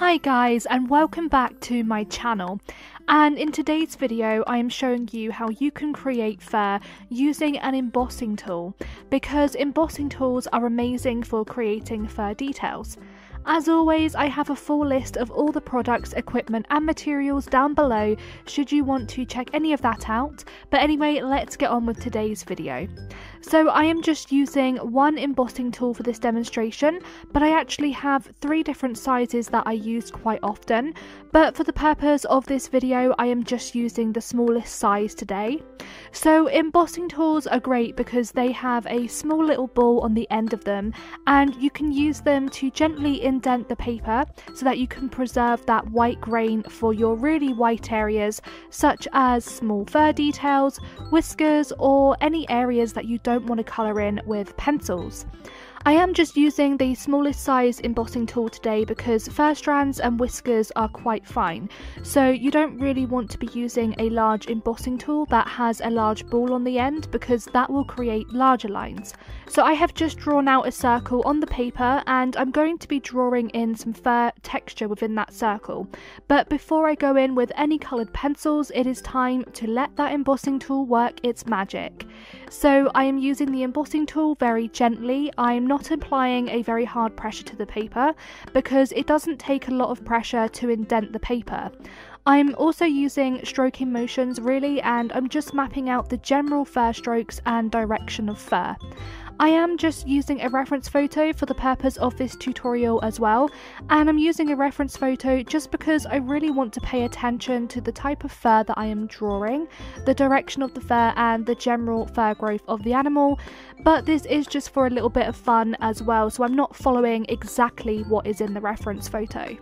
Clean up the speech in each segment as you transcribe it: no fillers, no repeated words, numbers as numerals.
Hi guys, and welcome back to my channel. And in today's video I am showing you how you can create fur using an embossing tool, because embossing tools are amazing for creating fur details. As always, I have a full list of all the products, equipment and materials down below should you want to check any of that out, but anyway, let's get on with today's video. So I am just using one embossing tool for this demonstration, but I actually have three different sizes that I use quite often, but for the purpose of this video I am just using the smallest size today. So embossing tools are great because they have a small little ball on the end of them, and you can use them to gently indent the paper so that you can preserve that white grain for your really white areas, such as small fur details, whiskers, or any areas that you don't want to colour in with pencils. I am just using the smallest size embossing tool today because fur strands and whiskers are quite fine, so you don't really want to be using a large embossing tool that has a large ball on the end, because that will create larger lines. So I have just drawn out a circle on the paper, and I'm going to be drawing in some fur texture within that circle. But before I go in with any coloured pencils, it is time to let that embossing tool work its magic. So I am using the embossing tool very gently. I am not applying a very hard pressure to the paper because it doesn't take a lot of pressure to indent the paper. I'm also using stroking motions really, and I'm just mapping out the general fur strokes and direction of fur. I am just using a reference photo for the purpose of this tutorial as well, and I'm using a reference photo just because I really want to pay attention to the type of fur that I am drawing, the direction of the fur and the general fur growth of the animal, but this is just for a little bit of fun as well, so I'm not following exactly what is in the reference photo.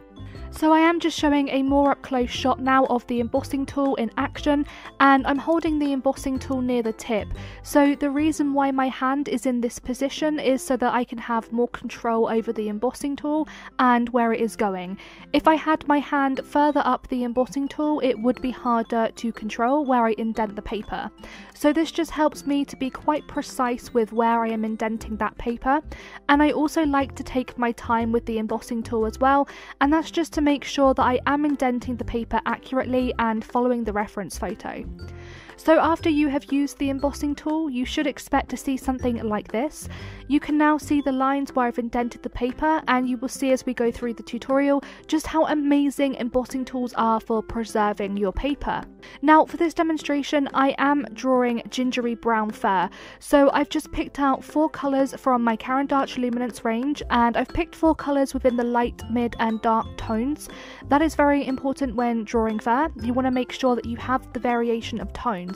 So I am just showing a more up close shot now of the embossing tool in action, and I'm holding the embossing tool near the tip. So the reason why my hand is in this position is so that I can have more control over the embossing tool and where it is going. If I had my hand further up the embossing tool, it would be harder to control where I indent the paper. So this just helps me to be quite precise with where I am indenting that paper, and I also like to take my time with the embossing tool as well, and that's just to make sure that I am indenting the paper accurately and following the reference photo. So after you have used the embossing tool, you should expect to see something like this. You can now see the lines where I've indented the paper, and you will see as we go through the tutorial just how amazing embossing tools are for preserving your paper. Now for this demonstration I am drawing gingery brown fur, so I've just picked out four colours from my Caran d'Ache Luminance range, and I've picked four colours within the light, mid and dark tones. That is very important when drawing fur. You want to make sure that you have the variation of tones.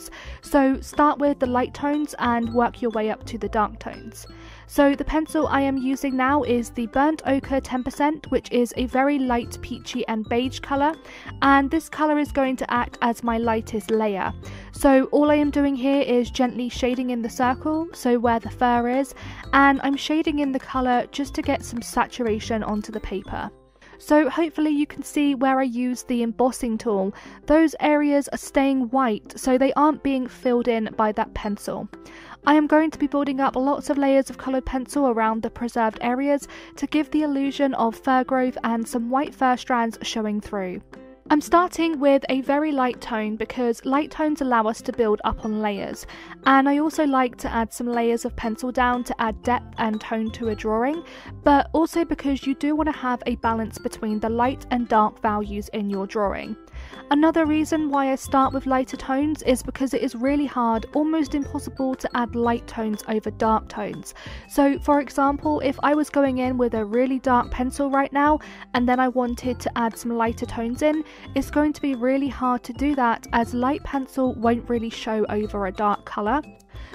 So start with the light tones and work your way up to the dark tones. So the pencil I am using now is the Burnt Ochre 10%, which is a very light peachy and beige colour, and this colour is going to act as my lightest layer. So all I am doing here is gently shading in the circle, so where the fur is, and I'm shading in the colour just to get some saturation onto the paper. So hopefully you can see where I use the embossing tool. Those areas are staying white, so they aren't being filled in by that pencil. I am going to be building up lots of layers of coloured pencil around the preserved areas to give the illusion of fur growth and some white fur strands showing through. I'm starting with a very light tone because light tones allow us to build up on layers, and I also like to add some layers of pencil down to add depth and tone to a drawing, but also because you do want to have a balance between the light and dark values in your drawing. Another reason why I start with lighter tones is because it is really hard, almost impossible, to add light tones over dark tones. So for example, if I was going in with a really dark pencil right now and then I wanted to add some lighter tones in, it's going to be really hard to do that, as light pencil won't really show over a dark colour.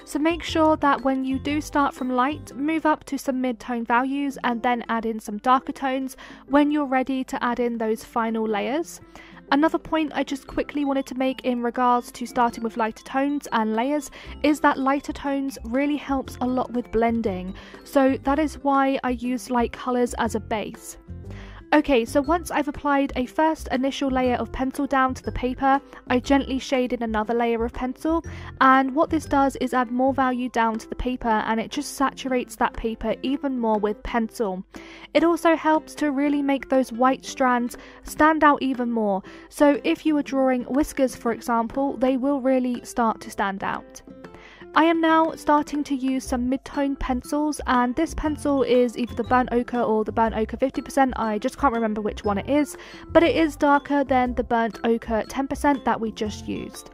So make sure that when you do start from light, move up to some mid-tone values and then add in some darker tones when you're ready to add in those final layers. Another point I just quickly wanted to make in regards to starting with lighter tones and layers is that lighter tones really helps a lot with blending, so that is why I use light colours as a base. Okay, so once I've applied a first initial layer of pencil down to the paper, I gently shade in another layer of pencil, and what this does is add more value down to the paper, and it just saturates that paper even more with pencil. It also helps to really make those white strands stand out even more, so if you were drawing whiskers, for example, they will really start to stand out. I am now starting to use some mid-tone pencils, and this pencil is either the Burnt Ochre or the Burnt Ochre 50%, I just can't remember which one it is, but it is darker than the Burnt Ochre 10% that we just used.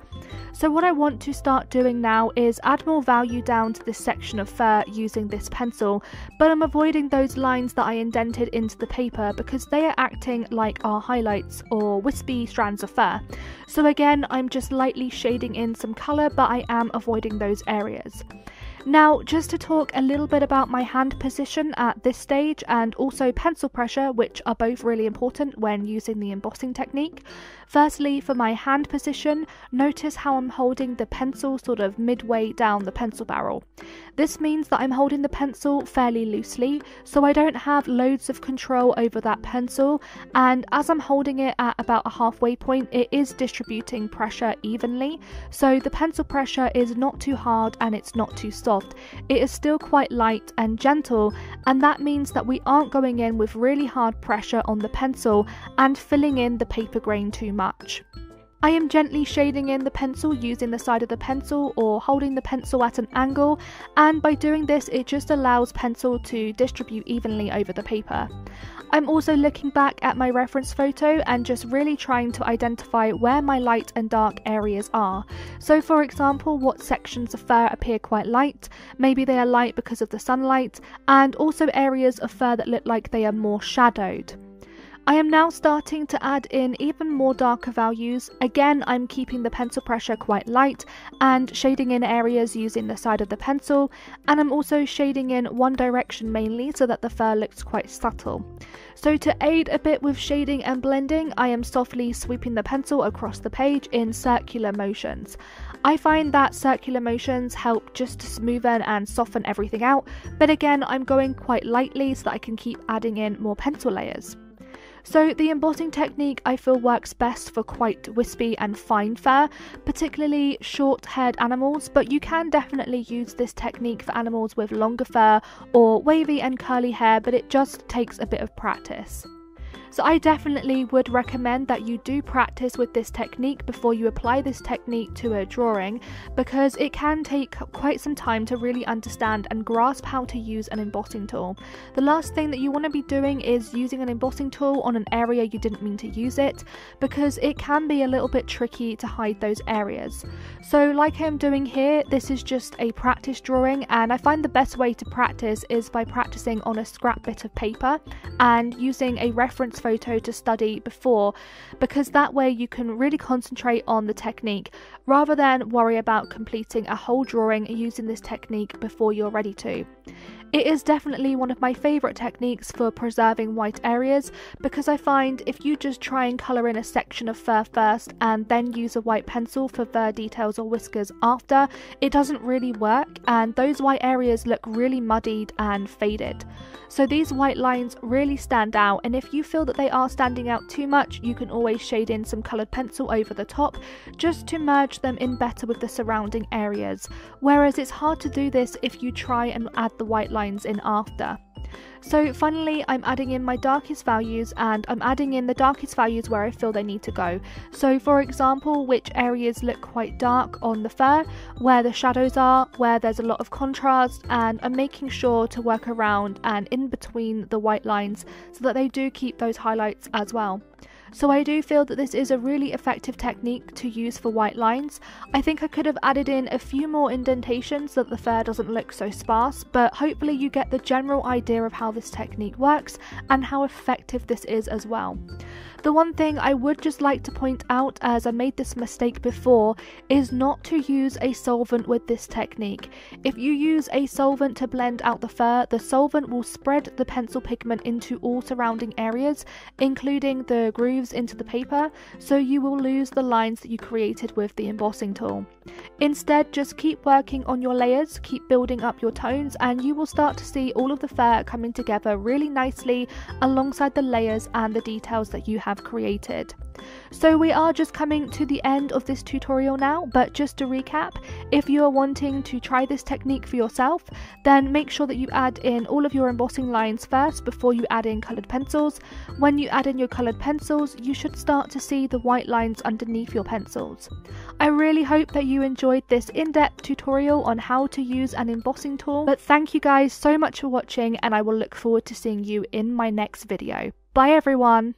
So what I want to start doing now is add more value down to this section of fur using this pencil, but I'm avoiding those lines that I indented into the paper because they are acting like our highlights or wispy strands of fur. So again, I'm just lightly shading in some colour, but I am avoiding those areas. Now, just to talk a little bit about my hand position at this stage and also pencil pressure, which are both really important when using the embossing technique. Firstly, for my hand position, notice how I'm holding the pencil sort of midway down the pencil barrel. This means that I'm holding the pencil fairly loosely, so I don't have loads of control over that pencil, and as I'm holding it at about a halfway point, it is distributing pressure evenly, so the pencil pressure is not too hard and it's not too soft. It is still quite light and gentle, and that means that we aren't going in with really hard pressure on the pencil and filling in the paper grain too much. I am gently shading in the pencil using the side of the pencil or holding the pencil at an angle, and by doing this it just allows pencil to distribute evenly over the paper. I'm also looking back at my reference photo and just really trying to identify where my light and dark areas are. So for example, what sections of fur appear quite light, maybe they are light because of the sunlight, and also areas of fur that look like they are more shadowed. I am now starting to add in even more darker values. Again, I'm keeping the pencil pressure quite light and shading in areas using the side of the pencil, and I'm also shading in one direction mainly so that the fur looks quite subtle. So to aid a bit with shading and blending, I am softly sweeping the pencil across the page in circular motions. I find that circular motions help just to smoothen and soften everything out, but again, I'm going quite lightly so that I can keep adding in more pencil layers. So the embossing technique I feel works best for quite wispy and fine fur, particularly short-haired animals, but you can definitely use this technique for animals with longer fur or wavy and curly hair, but it just takes a bit of practice. So I definitely would recommend that you do practice with this technique before you apply this technique to a drawing, because it can take quite some time to really understand and grasp how to use an embossing tool. The last thing that you want to be doing is using an embossing tool on an area you didn't mean to use it, because it can be a little bit tricky to hide those areas. So like I'm doing here, this is just a practice drawing, and I find the best way to practice is by practicing on a scrap bit of paper and using a reference photo to study before, because that way you can really concentrate on the technique rather than worry about completing a whole drawing using this technique before you're ready to. It is definitely one of my favourite techniques for preserving white areas, because I find if you just try and colour in a section of fur first and then use a white pencil for fur details or whiskers after, it doesn't really work, and those white areas look really muddied and faded. So these white lines really stand out, and if you feel that they are standing out too much, you can always shade in some coloured pencil over the top just to merge them in better with the surrounding areas, whereas it's hard to do this if you try and add the white lines in after. So finally, I'm adding in my darkest values, and I'm adding in the darkest values where I feel they need to go. So for example, which areas look quite dark on the fur, where the shadows are, where there's a lot of contrast, and I'm making sure to work around and in between the white lines so that they do keep those highlights as well. So I do feel that this is a really effective technique to use for white lines. I think I could have added in a few more indentations so that the fur doesn't look so sparse, but hopefully you get the general idea of how this technique works and how effective this is as well. The one thing I would just like to point out, as I made this mistake before, is not to use a solvent with this technique. If you use a solvent to blend out the fur, the solvent will spread the pencil pigment into all surrounding areas, including the grooves into the paper, so you will lose the lines that you created with the embossing tool. Instead, just keep working on your layers, keep building up your tones, and you will start to see all of the fur coming together really nicely alongside the layers and the details that you have created. So we are just coming to the end of this tutorial now, but just to recap, if you are wanting to try this technique for yourself, then make sure that you add in all of your embossing lines first before you add in coloured pencils. When you add in your coloured pencils, you should start to see the white lines underneath your pencils. I really hope that you enjoyed this in-depth tutorial on how to use an embossing tool, but thank you guys so much for watching, and I will look forward to seeing you in my next video. Bye everyone!